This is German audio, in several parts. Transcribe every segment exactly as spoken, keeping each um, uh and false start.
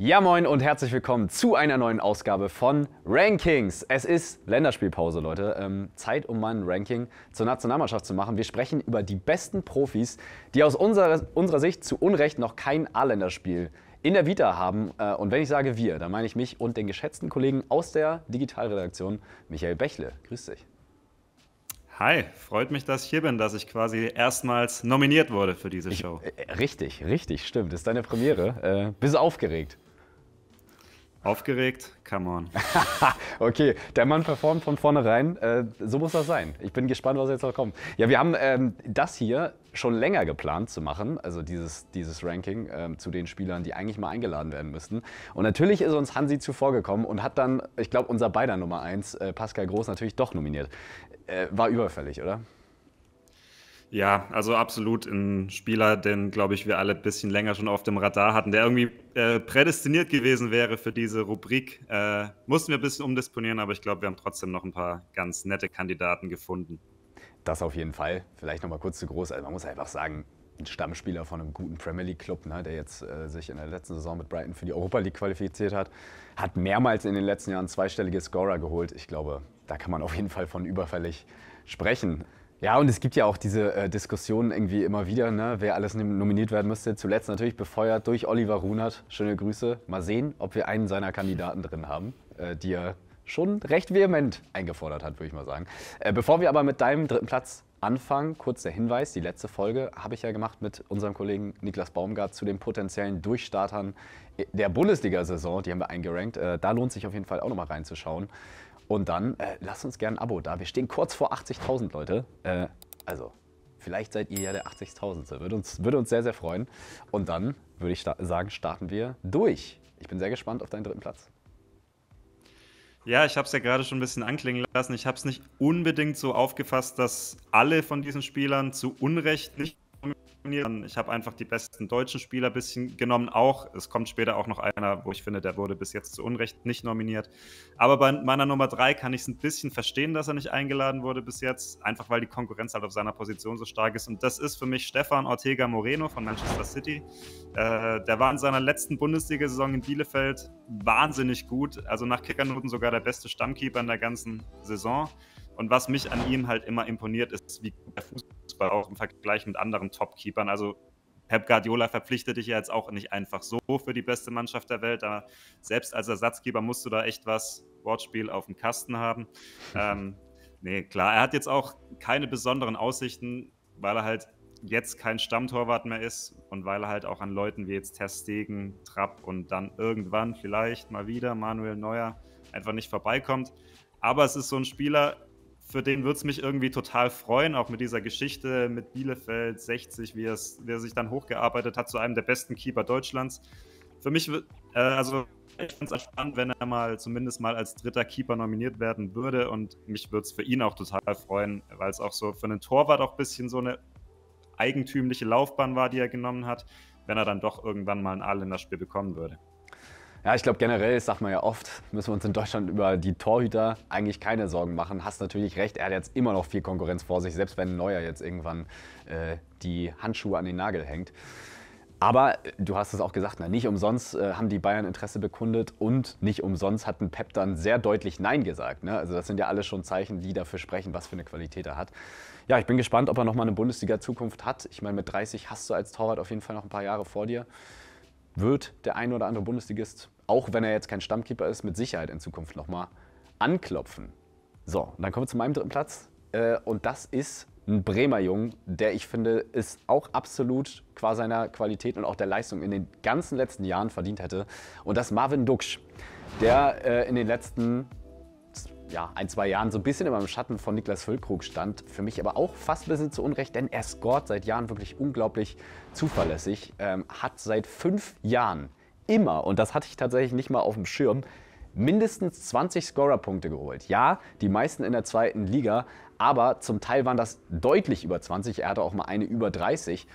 Ja moin und herzlich willkommen zu einer neuen Ausgabe von Rankings. Es ist Länderspielpause, Leute. Ähm, Zeit, um mal ein Ranking zur Nationalmannschaft zu machen. Wir sprechen über die besten Profis, die aus unserer, unserer Sicht zu Unrecht noch kein A-Länderspiel in der Vita haben. Äh, und wenn ich sage wir, dann meine ich mich und den geschätzten Kollegen aus der Digitalredaktion, Michael Bächle. Grüß dich. Hi, freut mich, dass ich hier bin, dass ich quasi erstmals nominiert wurde für diese Show. Ich, äh, richtig, richtig, stimmt. Das ist deine Premiere. Äh, bist du aufgeregt? Aufgeregt? Come on. Okay, der Mann performt von vornherein. Äh, so muss das sein. Ich bin gespannt, was jetzt noch kommt. Ja, wir haben ähm, das hier schon länger geplant zu machen, also dieses, dieses Ranking ähm, zu den Spielern, die eigentlich mal eingeladen werden müssten. Und natürlich ist uns Hansi zuvorgekommen und hat dann, ich glaube, unser beider Nummer eins, äh, Pascal Groß, natürlich doch nominiert. Äh, war überfällig, oder? Ja, also absolut ein Spieler, den, glaube ich, wir alle ein bisschen länger schon auf dem Radar hatten, der irgendwie äh, prädestiniert gewesen wäre für diese Rubrik. Äh, mussten wir ein bisschen umdisponieren, aber ich glaube, wir haben trotzdem noch ein paar ganz nette Kandidaten gefunden. Das auf jeden Fall. Vielleicht nochmal kurz zu Groß. Also man muss einfach sagen, ein Stammspieler von einem guten Premier League Club, ne, der jetzt äh, sich in der letzten Saison mit Brighton für die Europa League qualifiziert hat, hat mehrmals in den letzten Jahren zweistellige Scorer geholt. Ich glaube, da kann man auf jeden Fall von überfällig sprechen. Ja, und es gibt ja auch diese äh, Diskussionen irgendwie immer wieder, ne, wer alles nominiert werden müsste. Zuletzt natürlich befeuert durch Oliver Ruhnert. Schöne Grüße. Mal sehen, ob wir einen seiner Kandidaten drin haben, äh, die er schon recht vehement eingefordert hat, würde ich mal sagen. Äh, bevor wir aber mit deinem dritten Platz anfangen, kurz der Hinweis, die letzte Folge habe ich ja gemacht mit unserem Kollegen Niklas Baumgart zu den potenziellen Durchstartern der Bundesliga-Saison. Die haben wir eingerankt. Äh, da lohnt sich auf jeden Fall auch nochmal reinzuschauen. Und dann äh, lasst uns gerne ein Abo da. Wir stehen kurz vor achtzigtausend, Leute. Äh, also, vielleicht seid ihr ja der achtzigtausendste. Würde uns, würde uns sehr, sehr freuen. Und dann würde ich sta- sagen, starten wir durch. Ich bin sehr gespannt auf deinen dritten Platz. Ja, ich habe es ja gerade schon ein bisschen anklingen lassen. Ich habe es nicht unbedingt so aufgefasst, dass alle von diesen Spielern zu Unrecht nicht nominieren. Ich habe einfach die besten deutschen Spieler ein bisschen genommen auch. Es kommt später auch noch einer, wo ich finde, der wurde bis jetzt zu Unrecht nicht nominiert. Aber bei meiner Nummer drei kann ich es ein bisschen verstehen, dass er nicht eingeladen wurde bis jetzt. Einfach weil die Konkurrenz halt auf seiner Position so stark ist. Und das ist für mich Stefan Ortega Moreno von Manchester City. Äh, der war in seiner letzten Bundesliga-Saison in Bielefeld wahnsinnig gut. Also nach Kickernoten sogar der beste Stammkeeper in der ganzen Saison. Und was mich an ihm halt immer imponiert, ist, wie gut der Fußball auch im Vergleich mit anderen Top-Keepern. Also Pep Guardiola verpflichtet dich ja jetzt auch nicht einfach so für die beste Mannschaft der Welt. Aber selbst als Ersatzkeeper musst du da echt was, Wortspiel, auf dem Kasten haben. Ähm, nee, klar, er hat jetzt auch keine besonderen Aussichten, weil er halt jetzt kein Stammtorwart mehr ist und weil er halt auch an Leuten wie jetzt Ter Stegen, Trapp und dann irgendwann vielleicht mal wieder Manuel Neuer einfach nicht vorbeikommt. Aber es ist so ein Spieler, für den würde es mich irgendwie total freuen, auch mit dieser Geschichte mit Bielefeld, sechzig, wie, es, wie er sich dann hochgearbeitet hat zu einem der besten Keeper Deutschlands. Für mich, äh, also ich finde es spannend, wenn er mal zumindest mal als dritter Keeper nominiert werden würde, und mich würde es für ihn auch total freuen, weil es auch so für einen Torwart auch ein bisschen so eine eigentümliche Laufbahn war, die er genommen hat, wenn er dann doch irgendwann mal ein A-Länderspiel bekommen würde. Ja, ich glaube generell, das sagt man ja oft, müssen wir uns in Deutschland über die Torhüter eigentlich keine Sorgen machen. Hast natürlich recht, er hat jetzt immer noch viel Konkurrenz vor sich, selbst wenn Neuer jetzt irgendwann äh, die Handschuhe an den Nagel hängt. Aber du hast es auch gesagt, na, nicht umsonst äh, haben die Bayern Interesse bekundet und nicht umsonst hat ein Pep dann sehr deutlich Nein gesagt. Ne? Also das sind ja alles schon Zeichen, die dafür sprechen, was für eine Qualität er hat. Ja, ich bin gespannt, ob er nochmal eine Bundesliga-Zukunft hat. Ich meine, mit dreißig hast du als Torwart auf jeden Fall noch ein paar Jahre vor dir. Wird der ein oder andere Bundesligist, auch wenn er jetzt kein Stammkeeper ist, mit Sicherheit in Zukunft nochmal anklopfen. So, dann kommen wir zu meinem dritten Platz. Äh, und das ist ein Bremer Jung, der, ich finde, ist auch absolut qua seiner Qualität und auch der Leistung in den ganzen letzten Jahren verdient hätte. Und das ist Marvin Ducksch, der äh, in den letzten ja, ein, zwei Jahren so ein bisschen immer im Schatten von Niklas Füllkrug stand. Für mich aber auch fast ein bisschen zu Unrecht, denn er scoret seit Jahren wirklich unglaublich zuverlässig. Ähm, hat seit fünf Jahren immer, und das hatte ich tatsächlich nicht mal auf dem Schirm, mindestens zwanzig Scorerpunkte geholt. Ja, die meisten in der zweiten Liga, aber zum Teil waren das deutlich über zwanzig. Er hatte auch mal eine über dreißig.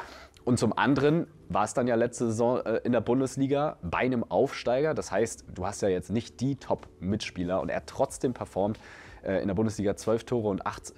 Und zum anderen war es dann ja letzte Saison in der Bundesliga bei einem Aufsteiger. Das heißt, du hast ja jetzt nicht die Top-Mitspieler und er hat trotzdem performt. In der Bundesliga zwölf Tore und acht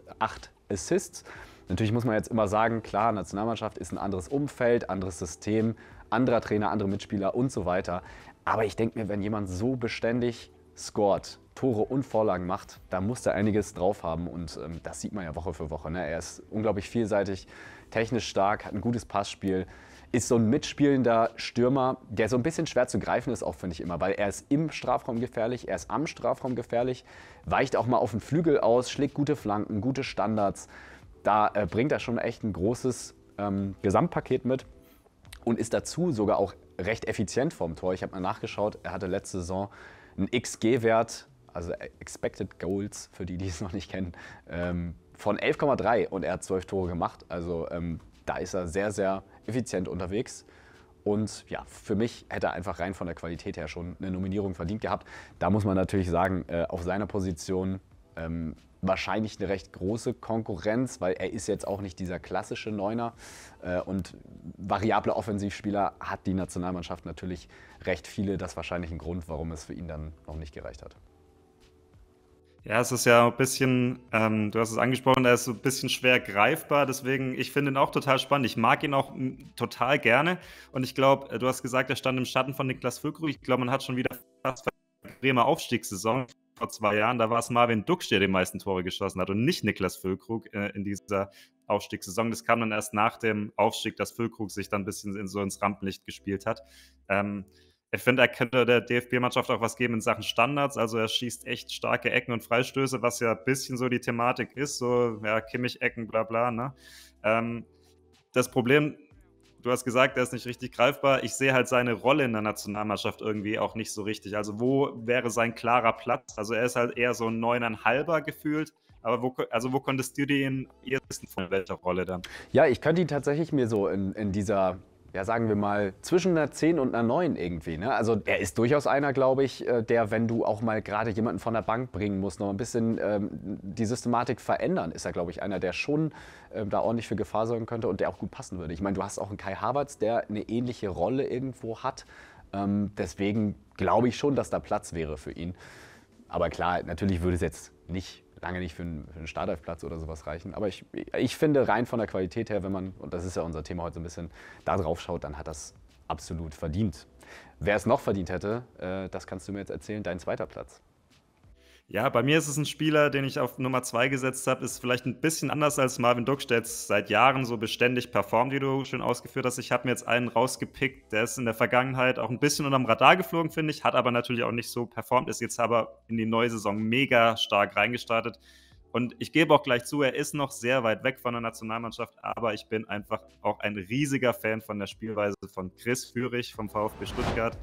Assists. Natürlich muss man jetzt immer sagen, klar, Nationalmannschaft ist ein anderes Umfeld, anderes System, anderer Trainer, andere Mitspieler und so weiter. Aber ich denke mir, wenn jemand so beständig scored, Tore und Vorlagen macht, da muss er einiges drauf haben. Und ähm, das sieht man ja Woche für Woche. Ne? Er ist unglaublich vielseitig, technisch stark, hat ein gutes Passspiel, ist so ein mitspielender Stürmer, der so ein bisschen schwer zu greifen ist, auch finde ich immer, weil er ist im Strafraum gefährlich, er ist am Strafraum gefährlich, weicht auch mal auf den Flügel aus, schlägt gute Flanken, gute Standards. Da äh, bringt er schon echt ein großes ähm, Gesamtpaket mit und ist dazu sogar auch recht effizient vorm Tor. Ich habe mal nachgeschaut, er hatte letzte Saison einen X G-Wert, also Expected Goals, für die, die es noch nicht kennen, ähm, von elf Komma drei und er hat zwölf Tore gemacht. Also ähm, da ist er sehr, sehr effizient unterwegs. Und ja, für mich hätte er einfach rein von der Qualität her schon eine Nominierung verdient gehabt. Da muss man natürlich sagen, äh, auf seiner Position ähm, wahrscheinlich eine recht große Konkurrenz, weil er ist jetzt auch nicht dieser klassische Neuner. Äh, und variable Offensivspieler hat die Nationalmannschaft natürlich recht viele. Das ist wahrscheinlich ein Grund, warum es für ihn dann noch nicht gereicht hat. Ja, es ist ja ein bisschen, ähm, du hast es angesprochen, er ist so ein bisschen schwer greifbar, deswegen, ich finde ihn auch total spannend, ich mag ihn auch m, total gerne und ich glaube, du hast gesagt, er stand im Schatten von Niklas Füllkrug, ich glaube, man hat schon wieder fast Bremer Aufstiegssaison vor zwei Jahren, da war es Marvin Ducksch, der die meisten Tore geschossen hat und nicht Niklas Füllkrug äh, in dieser Aufstiegssaison, das kam dann erst nach dem Aufstieg, dass Füllkrug sich dann ein bisschen in, so ins Rampenlicht gespielt hat. Ähm, Ich finde, er könnte der D F B-Mannschaft auch was geben in Sachen Standards. Also er schießt echt starke Ecken und Freistöße, was ja ein bisschen so die Thematik ist. So, ja, Kimmich-Ecken, bla bla. Ne? Ähm, das Problem, du hast gesagt, er ist nicht richtig greifbar. Ich sehe halt seine Rolle in der Nationalmannschaft irgendwie auch nicht so richtig. Also wo wäre sein klarer Platz? Also er ist halt eher so ein Neuneinhalber gefühlt. Aber wo, also wo konntest du den ehesten von welcher Rolle dann? Ja, ich könnte ihn tatsächlich mir so in, in dieser... ja, sagen wir mal, zwischen einer zehn und einer neun irgendwie. Ne? Also er ist durchaus einer, glaube ich, der, wenn du auch mal gerade jemanden von der Bank bringen musst, noch ein bisschen ähm, die Systematik verändern, ist er, glaube ich, einer, der schon ähm, da ordentlich für Gefahr sorgen könnte und der auch gut passen würde. Ich meine, du hast auch einen Kai Havertz, der eine ähnliche Rolle irgendwo hat. Ähm, deswegen glaube ich schon, dass da Platz wäre für ihn. Aber klar, natürlich würde es jetzt nicht... lange nicht für einen, einen Startelfplatz oder sowas reichen. Aber ich, ich finde, rein von der Qualität her, wenn man, und das ist ja unser Thema heute so ein bisschen, da drauf schaut, dann hat das absolut verdient. Wer es noch verdient hätte, äh, das kannst du mir jetzt erzählen, dein zweiter Platz. Ja, bei mir ist es ein Spieler, den ich auf Nummer zwei gesetzt habe, ist vielleicht ein bisschen anders als Marvin Ducksch, der jetzt seit Jahren so beständig performt, wie du schön ausgeführt hast. Ich habe mir jetzt einen rausgepickt, der ist in der Vergangenheit auch ein bisschen unterm Radar geflogen, finde ich, hat aber natürlich auch nicht so performt, ist jetzt aber in die neue Saison mega stark reingestartet. Und ich gebe auch gleich zu, er ist noch sehr weit weg von der Nationalmannschaft, aber ich bin einfach auch ein riesiger Fan von der Spielweise von Chris Führich vom VfB Stuttgart.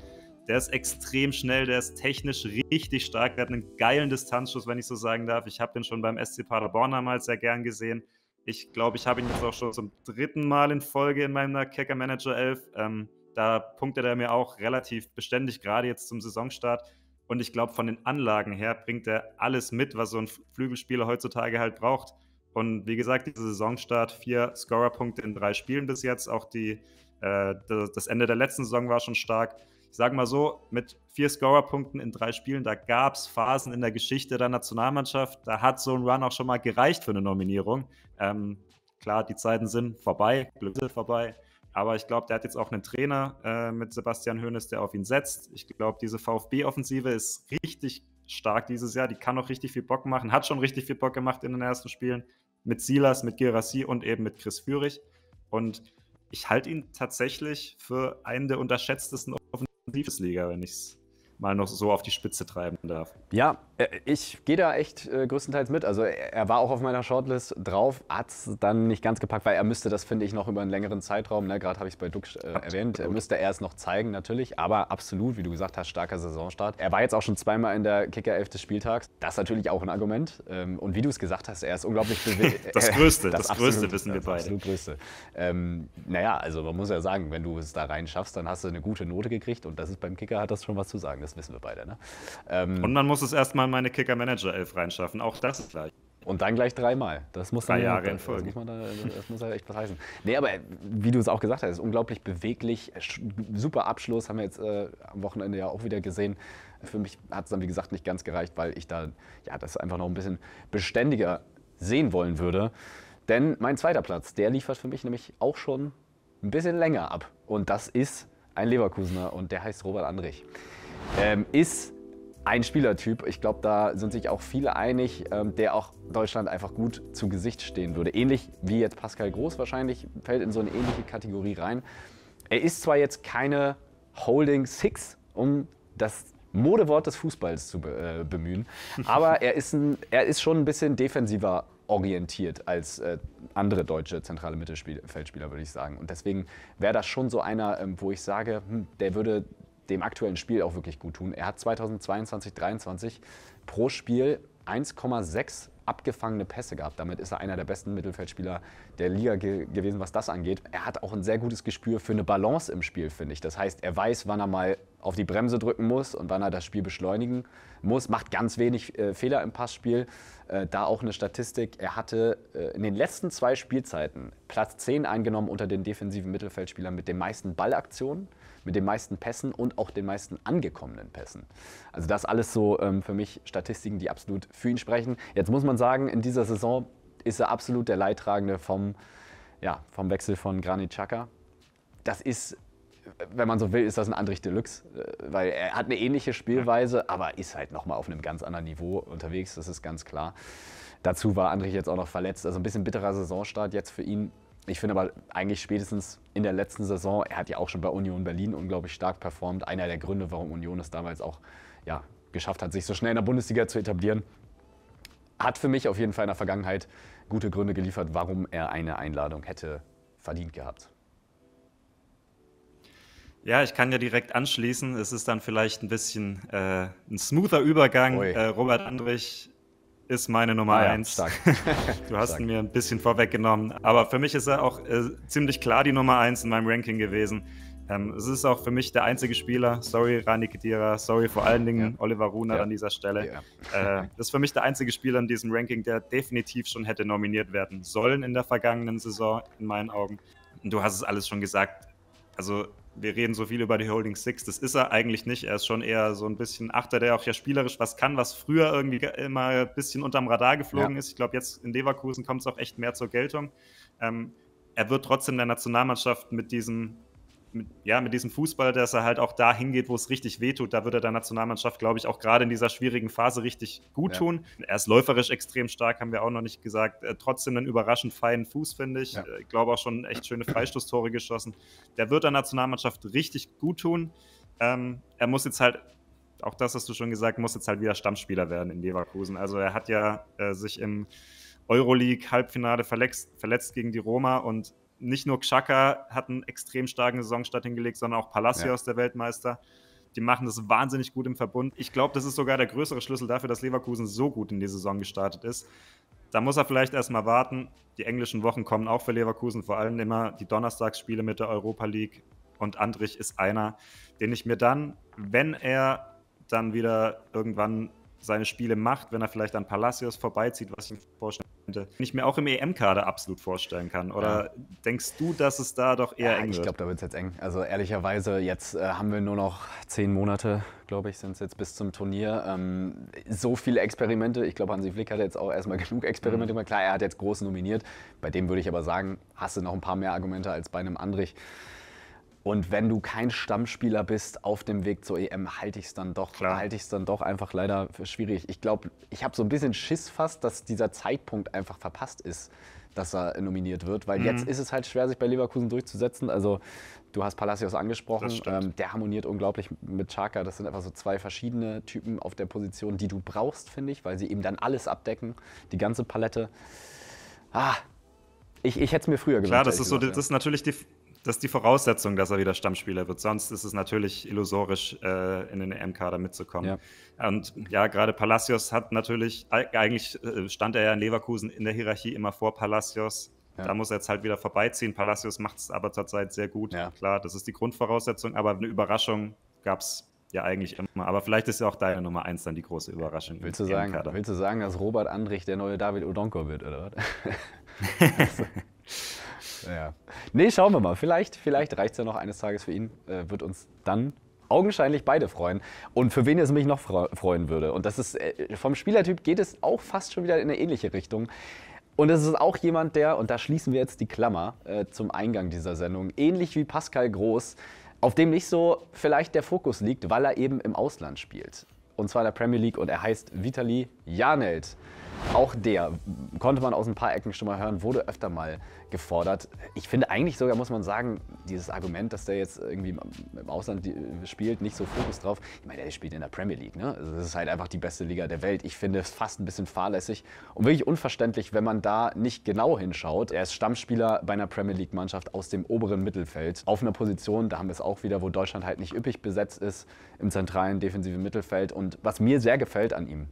Der ist extrem schnell, der ist technisch richtig stark, der hat einen geilen Distanzschuss, wenn ich so sagen darf. Ich habe den schon beim S C Paderborn damals sehr gern gesehen. Ich glaube, ich habe ihn jetzt auch schon zum dritten Mal in Folge in meiner Kicker Manager elf. Ähm, da punktet er mir auch relativ beständig, gerade jetzt zum Saisonstart. Und ich glaube, von den Anlagen her bringt er alles mit, was so ein Flügelspieler heutzutage halt braucht. Und wie gesagt, dieser Saisonstart, vier Scorerpunkte in drei Spielen bis jetzt. Auch die, äh, das Ende der letzten Saison war schon stark. Ich sage mal so, mit vier Scorerpunkten in drei Spielen, da gab es Phasen in der Geschichte der Nationalmannschaft, da hat so ein Run auch schon mal gereicht für eine Nominierung. Ähm, klar, die Zeiten sind vorbei, Glück vorbei, aber ich glaube, der hat jetzt auch einen Trainer äh, mit Sebastian Hoeneß, der auf ihn setzt. Ich glaube, diese VfB-Offensive ist richtig stark dieses Jahr, die kann auch richtig viel Bock machen, hat schon richtig viel Bock gemacht in den ersten Spielen, mit Silas, mit Gerassi und eben mit Chris Führich. Und ich halte ihn tatsächlich für einen der unterschätztesten Offensiven Liga, wenn ich es mal noch so auf die Spitze treiben darf. Ja, ich gehe da echt größtenteils mit. Also er war auch auf meiner Shortlist drauf, hat es dann nicht ganz gepackt, weil er müsste das, finde ich, noch über einen längeren Zeitraum, ne, gerade habe ich es bei Ducksch äh, erwähnt, er müsste er es noch zeigen natürlich, aber absolut, wie du gesagt hast, starker Saisonstart. Er war jetzt auch schon zweimal in der Kicker-Elf des Spieltags, das ist natürlich auch ein Argument und wie du es gesagt hast, er ist unglaublich beweglich. das Größte, das, das absolut, Größte wissen wir beide. Das absolut Größte. Ähm, naja, also man muss ja sagen, wenn du es da rein schaffst, dann hast du eine gute Note gekriegt und das ist beim Kicker, hat das schon was zu sagen, das Das wissen wir beide, ne? Ähm, und man muss es erstmal in meine Kicker-Manager-Elf reinschaffen, auch das ist gleich. Und dann gleich dreimal. Das muss dann, Drei Jahre in Folge. Das muss, man da, das muss halt echt was heißen. Nee, aber wie du es auch gesagt hast, ist unglaublich beweglich, super Abschluss, haben wir jetzt äh, am Wochenende ja auch wieder gesehen. Für mich hat es dann, wie gesagt, nicht ganz gereicht, weil ich da ja, das einfach noch ein bisschen beständiger sehen wollen würde. Denn mein zweiter Platz, der liefert für mich nämlich auch schon ein bisschen länger ab. Und das ist ein Leverkusener und der heißt Robert Andrich. Ähm, ist ein Spielertyp, ich glaube, da sind sich auch viele einig, ähm, der auch Deutschland einfach gut zu Gesicht stehen würde. Ähnlich wie jetzt Pascal Groß wahrscheinlich, fällt in so eine ähnliche Kategorie rein. Er ist zwar jetzt keine Holding Six, um das Modewort des Fußballs zu be äh, bemühen, aber er ist, ein, er ist schon ein bisschen defensiver orientiert als äh, andere deutsche zentrale Mittelfeldspieler, würde ich sagen. Und deswegen wäre das schon so einer, ähm, wo ich sage, hm, der würde dem aktuellen Spiel auch wirklich gut tun. Er hat zweitausendzweiundzwanzig, dreiundzwanzig pro Spiel eins Komma sechs abgefangene Pässe gehabt. Damit ist er einer der besten Mittelfeldspieler der Liga ge gewesen, was das angeht. Er hat auch ein sehr gutes Gespür für eine Balance im Spiel, finde ich. Das heißt, er weiß, wann er mal auf die Bremse drücken muss und wann er das Spiel beschleunigen muss. Macht ganz wenig äh, Fehler im Passspiel. Äh, da auch eine Statistik. Er hatte äh, in den letzten zwei Spielzeiten Platz zehn eingenommen unter den defensiven Mittelfeldspielern mit den meisten Ballaktionen, mit den meisten Pässen und auch den meisten angekommenen Pässen. Also das alles so ähm, für mich Statistiken, die absolut für ihn sprechen. Jetzt muss man sagen, in dieser Saison ist er absolut der Leidtragende vom, ja, vom Wechsel von Granit Xhaka. Das ist, wenn man so will, ist das ein Andrich Deluxe, weil er hat eine ähnliche Spielweise, aber ist halt nochmal auf einem ganz anderen Niveau unterwegs, das ist ganz klar. Dazu war Andrich jetzt auch noch verletzt, also ein bisschen bitterer Saisonstart jetzt für ihn. Ich finde aber eigentlich spätestens in der letzten Saison, er hat ja auch schon bei Union Berlin unglaublich stark performt, einer der Gründe, warum Union es damals auch ja, geschafft hat, sich so schnell in der Bundesliga zu etablieren, hat für mich auf jeden Fall in der Vergangenheit gute Gründe geliefert, warum er eine Einladung hätte verdient gehabt. Ja, ich kann ja direkt anschließen, es ist dann vielleicht ein bisschen äh, ein smoother Übergang. Äh, Robert Andrich ist meine Nummer ah, eins. Ja, du hast stark. Ihn mir ein bisschen vorweggenommen. Aber für mich ist er auch äh, ziemlich klar die Nummer eins in meinem Ranking gewesen. Ähm, es ist auch für mich der einzige Spieler, sorry Rani Khedira, sorry vor allen Dingen ja. Oliver Ruhnert ja. an dieser Stelle. Ja. Äh, das ist für mich der einzige Spieler in diesem Ranking, der definitiv schon hätte nominiert werden sollen in der vergangenen Saison, in meinen Augen. Und du hast es alles schon gesagt. Also wir reden so viel über die Holding Six, das ist er eigentlich nicht. Er ist schon eher so ein bisschen Achter, der auch ja spielerisch was kann, was früher irgendwie immer ein bisschen unterm Radar geflogen ja. ist. Ich glaube, jetzt in Leverkusen kommt es auch echt mehr zur Geltung. Ähm, er wird trotzdem der Nationalmannschaft mit diesem, mit, ja, mit diesem Fußball, dass er halt auch da hingeht, wo es richtig wehtut. Da wird er der Nationalmannschaft, glaube ich, auch gerade in dieser schwierigen Phase richtig gut ja. tun. Er ist läuferisch extrem stark, haben wir auch noch nicht gesagt. Äh, trotzdem einen überraschend feinen Fuß, finde ich. Ja. Ich glaube auch schon echt schöne Freistoßtore geschossen. Der wird der Nationalmannschaft richtig gut tun. Ähm, er muss jetzt halt, auch das hast du schon gesagt, muss jetzt halt wieder Stammspieler werden in Leverkusen. Also er hat ja äh, sich im Euroleague-Halbfinale verletzt, verletzt gegen die Roma und nicht nur Xhaka hat einen extrem starken Saisonstart hingelegt, sondern auch Palacios, ja. der Weltmeister. Die machen das wahnsinnig gut im Verbund. Ich glaube, das ist sogar der größere Schlüssel dafür, dass Leverkusen so gut in die Saison gestartet ist. Da muss er vielleicht erstmal warten. Die englischen Wochen kommen auch für Leverkusen, vor allem immer die Donnerstagsspiele mit der Europa League. Und Andrich ist einer, den ich mir dann, wenn er dann wieder irgendwann seine Spiele macht, wenn er vielleicht an Palacios vorbeizieht, was ich mir vorstelle, den ich mir auch im E M-Kader absolut vorstellen kann. Oder ja. denkst du, dass es da doch eher ja, eng wird? Ich glaube, da wird es jetzt eng. Also ehrlicherweise, jetzt äh, haben wir nur noch zehn Monate, glaube ich, sind es jetzt bis zum Turnier. Ähm, so viele Experimente. Ich glaube, Hansi Flick hat jetzt auch erstmal genug Experimente. Mhm. Klar, er hat jetzt Groß nominiert. Bei dem würde ich aber sagen, hast du noch ein paar mehr Argumente als bei einem Andrich. Und wenn du kein Stammspieler bist auf dem Weg zur E M, halte ich es dann doch, halte ich es dann doch einfach leider für schwierig. Ich glaube, ich habe so ein bisschen Schiss fast, dass dieser Zeitpunkt einfach verpasst ist, dass er nominiert wird. Weil mhm. jetzt ist es halt schwer, sich bei Leverkusen durchzusetzen. Also du hast Palacios angesprochen, ähm, der harmoniert unglaublich mit Xhaka. Das sind einfach so zwei verschiedene Typen auf der Position, die du brauchst, finde ich, weil sie eben dann alles abdecken, die ganze Palette. Ah, ich, ich hätte es mir früher gewünscht. Klar, das ist, gesagt, so, das ja. ist natürlich die... Das ist die Voraussetzung, dass er wieder Stammspieler wird. Sonst ist es natürlich illusorisch, äh, in den E M-Kader mitzukommen. Ja. Und ja, gerade Palacios hat natürlich, eigentlich stand er ja in Leverkusen in der Hierarchie immer vor Palacios. Ja. Da muss er jetzt halt wieder vorbeiziehen. Palacios macht es aber zurzeit sehr gut. Ja. Klar, das ist die Grundvoraussetzung. Aber eine Überraschung gab es ja eigentlich immer. Aber vielleicht ist ja auch deine Nummer eins dann die große Überraschung. Willst du sagen, willst du sagen, dass Robert Andrich der neue David Odonkor wird, oder was? Ja. Nee, schauen wir mal. Vielleicht, vielleicht reicht es ja noch eines Tages für ihn. Äh, wird uns dann augenscheinlich beide freuen. Und für wen es mich noch freuen würde. Und das ist, äh, vom Spielertyp geht es auch fast schon wieder in eine ähnliche Richtung. Und es ist auch jemand, der, und da schließen wir jetzt die Klammer äh, zum Eingang dieser Sendung, ähnlich wie Pascal Groß, auf dem nicht so vielleicht der Fokus liegt, weil er eben im Ausland spielt. Und zwar in der Premier League, und er heißt Vitaly Janelt. Auch der, konnte man aus ein paar Ecken schon mal hören, wurde öfter mal gefordert. Ich finde eigentlich sogar, muss man sagen, dieses Argument, dass der jetzt irgendwie im Ausland spielt, nicht so Fokus drauf. Ich meine, der spielt in der Premier League, ne? Also das ist halt einfach die beste Liga der Welt. Ich finde es fast ein bisschen fahrlässig und wirklich unverständlich, wenn man da nicht genau hinschaut. Er ist Stammspieler bei einer Premier League-Mannschaft aus dem oberen Mittelfeld. Auf einer Position, da haben wir es auch wieder, wo Deutschland halt nicht üppig besetzt ist, im zentralen defensiven Mittelfeld. Und was mir sehr gefällt an ihm,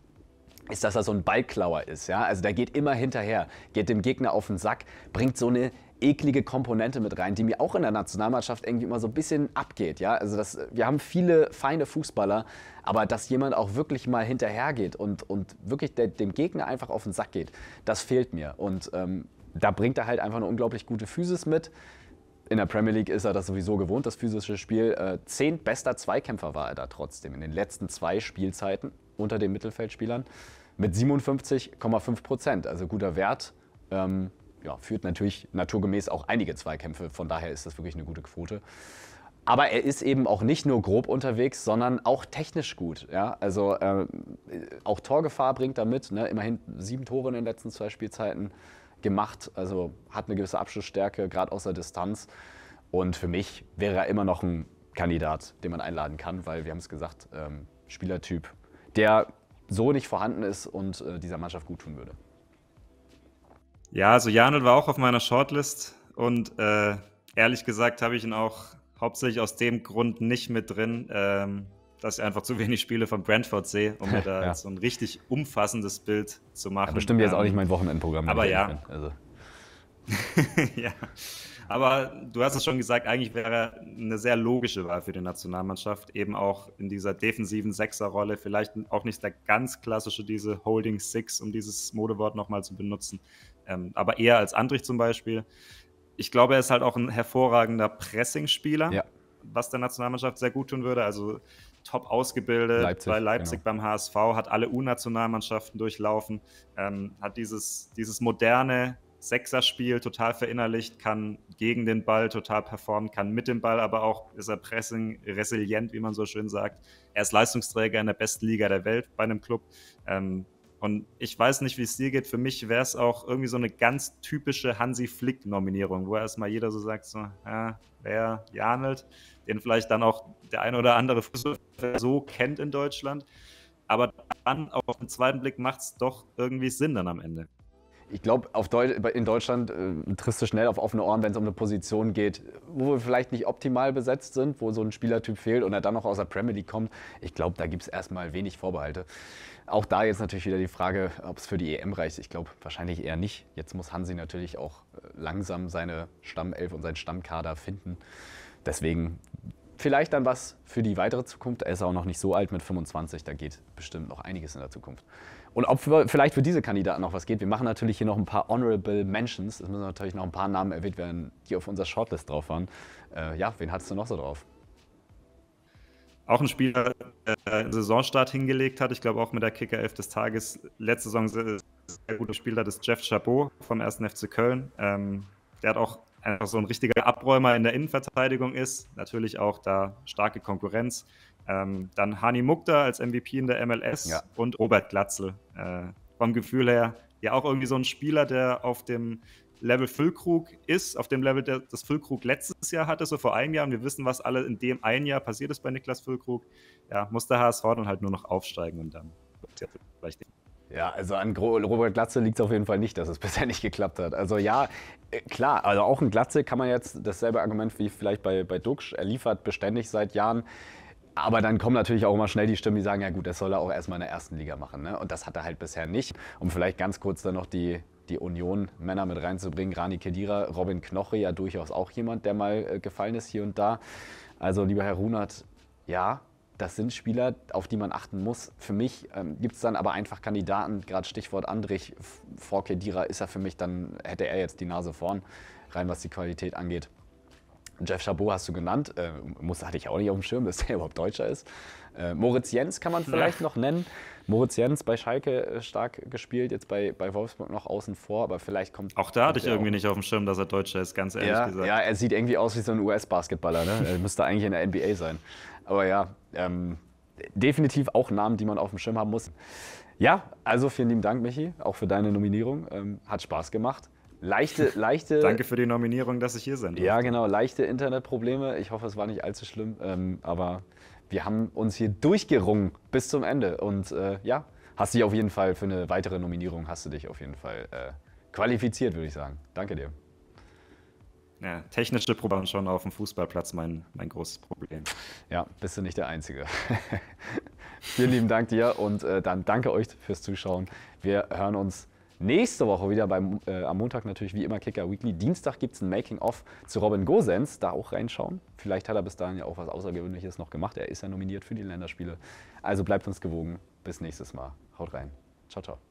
ist, dass er so ein Ballklauer ist, ja? Also der geht immer hinterher, geht dem Gegner auf den Sack, bringt so eine eklige Komponente mit rein, die mir auch in der Nationalmannschaft irgendwie immer so ein bisschen abgeht, ja? Also das, wir haben viele feine Fußballer, aber dass jemand auch wirklich mal hinterhergeht und, und wirklich der, dem Gegner einfach auf den Sack geht, das fehlt mir. Und ähm, da bringt er halt einfach eine unglaublich gute Physis mit. In der Premier League ist er das sowieso gewohnt, das physische Spiel. Äh, zehntbester Zweikämpfer war er da trotzdem in den letzten zwei Spielzeiten unter den Mittelfeldspielern. Mit siebenundfünfzig Komma fünf Prozent, also guter Wert, ähm, ja, führt natürlich naturgemäß auch einige Zweikämpfe, von daher ist das wirklich eine gute Quote. Aber er ist eben auch nicht nur grob unterwegs, sondern auch technisch gut. Ja? Also ähm, auch Torgefahr bringt er mit, ne? Immerhin sieben Tore in den letzten zwei Spielzeiten gemacht, also hat eine gewisse Abschlussstärke, gerade aus der Distanz. Und für mich wäre er immer noch ein Kandidat, den man einladen kann, weil wir haben es gesagt, ähm, Spielertyp, der so nicht vorhanden ist und äh, dieser Mannschaft gut tun würde. Ja, also Janel war auch auf meiner Shortlist und äh, ehrlich gesagt habe ich ihn auch hauptsächlich aus dem Grund nicht mit drin, ähm, dass ich einfach zu wenig Spiele von Brentford sehe, um mir da ja. so ein richtig umfassendes Bild zu machen. Ja, bestimmt jetzt auch nicht mein Wochenendprogramm. Aber ja. Also. Ja. Aber du hast es schon gesagt, eigentlich wäre er eine sehr logische Wahl für die Nationalmannschaft, eben auch in dieser defensiven Sechserrolle, vielleicht auch nicht der ganz klassische, diese Holding Six, um dieses Modewort nochmal zu benutzen, ähm, aber eher als Andrich zum Beispiel. Ich glaube, er ist halt auch ein hervorragender Pressing-Spieler, ja. was der Nationalmannschaft sehr gut tun würde, also top ausgebildet Leipzig, bei Leipzig, genau. beim H S V, hat alle U-Nationalmannschaften durchlaufen, ähm, hat dieses, dieses moderne Sechserspiel total verinnerlicht, kann gegen den Ball total performen, kann mit dem Ball, aber auch ist er pressing resilient, wie man so schön sagt. Er ist Leistungsträger in der besten Liga der Welt bei einem Club. Und ich weiß nicht, wie es dir geht. Für mich wäre es auch irgendwie so eine ganz typische Hansi Flick-Nominierung, wo erstmal jeder so sagt, so, ja, wer Janelt, den vielleicht dann auch der ein oder andere so kennt in Deutschland. Aber dann auf den zweiten Blick macht es doch irgendwie Sinn dann am Ende. Ich glaube, in Deutschland äh, triffst du schnell auf offene Ohren, wenn es um eine Position geht, wo wir vielleicht nicht optimal besetzt sind, wo so ein Spielertyp fehlt und er dann noch aus der Premier League kommt. Ich glaube, da gibt es erstmal wenig Vorbehalte. Auch da jetzt natürlich wieder die Frage, ob es für die E M reicht. Ich glaube, wahrscheinlich eher nicht. Jetzt muss Hansi natürlich auch langsam seine Stammelf und seinen Stammkader finden. Deswegen vielleicht dann was für die weitere Zukunft. Er ist auch noch nicht so alt mit fünfundzwanzig, da geht bestimmt noch einiges in der Zukunft. Und ob für, vielleicht für diese Kandidaten noch was geht, wir machen natürlich hier noch ein paar Honorable Mentions. Es müssen natürlich noch ein paar Namen erwähnt werden, die auf unserer Shortlist drauf waren. Äh, ja, wen hattest du noch so drauf? Auch ein Spieler, der einen Saisonstart hingelegt hat, ich glaube auch mit der Kicker elf des Tages. Letzte Saison sehr, sehr guter Spieler, das ist Jeff Chabot vom ersten F C Köln. Ähm, der hat auch einfach so ein richtiger Abräumer in der Innenverteidigung ist. Natürlich auch da starke Konkurrenz. Ähm, dann Hani Mukta als M V P in der M L S ja. und Robert Glatzel. Äh, vom Gefühl her ja auch irgendwie so ein Spieler, der auf dem Level Füllkrug ist, auf dem Level, der das Füllkrug letztes Jahr hatte, so vor einem Jahr. Und wir wissen, was alle in dem einen Jahr passiert ist bei Niklas Füllkrug. Ja, muss der H S V dann halt nur noch aufsteigen und dann ja vielleicht nicht. Ja, also an Robert Glatzel liegt es auf jeden Fall nicht, dass es bisher nicht geklappt hat. Also ja, klar, also auch ein Glatzel kann man jetzt, dasselbe Argument wie vielleicht bei, bei Ducksch, er liefert beständig seit Jahren, aber dann kommen natürlich auch immer schnell die Stimmen, die sagen, ja gut, das soll er auch erstmal in der ersten Liga machen, ne? Und das hat er halt bisher nicht. Um vielleicht ganz kurz dann noch die, die Union-Männer mit reinzubringen, Rani Khedira, Robin Knoche, ja durchaus auch jemand, der mal gefallen ist hier und da. Also lieber Herr Ruhnert, ja. Das sind Spieler, auf die man achten muss. Für mich ähm, gibt es dann aber einfach Kandidaten, gerade Stichwort Andrich, vor Khedira ist er für mich, dann hätte er jetzt die Nase vorn, rein was die Qualität angeht. Jeff Chabot hast du genannt, äh, muss, hatte ich auch nicht auf dem Schirm, dass der überhaupt Deutscher ist. Äh, Moritz Jenz kann man vielleicht ja. noch nennen. Moritz Jenz bei Schalke stark gespielt, jetzt bei, bei Wolfsburg noch außen vor, aber vielleicht kommt... Auch da hatte ich irgendwie auch. nicht auf dem Schirm, dass er Deutscher ist, ganz ehrlich ja, gesagt. Ja, er sieht irgendwie aus wie so ein U S-Basketballer, ne? Er müsste eigentlich in der N B A sein. Aber ja, ähm, definitiv auch Namen, die man auf dem Schirm haben muss. Ja, also vielen lieben Dank, Michi, auch für deine Nominierung. Ähm, hat Spaß gemacht. Leichte, leichte... Danke für die Nominierung, dass ich hier sein durfte. Ja, genau, leichte Internetprobleme. Ich hoffe, es war nicht allzu schlimm, ähm, aber... Wir haben uns hier durchgerungen bis zum Ende und äh, ja, hast dich auf jeden Fall für eine weitere Nominierung, hast du dich auf jeden Fall äh, qualifiziert, würde ich sagen. Danke dir. Ja, technische Probleme schon auf dem Fußballplatz, mein, mein großes Problem. Ja, bist du nicht der Einzige. Vielen lieben Dank dir und äh, dann danke euch fürs Zuschauen. Wir hören uns nächste Woche wieder beim, äh, am Montag natürlich wie immer Kicker Weekly. Dienstag gibt es ein Making-of zu Robin Gosens. Da auch reinschauen. Vielleicht hat er bis dahin ja auch was Außergewöhnliches noch gemacht. Er ist ja nominiert für die Länderspiele. Also bleibt uns gewogen. Bis nächstes Mal. Haut rein. Ciao, ciao.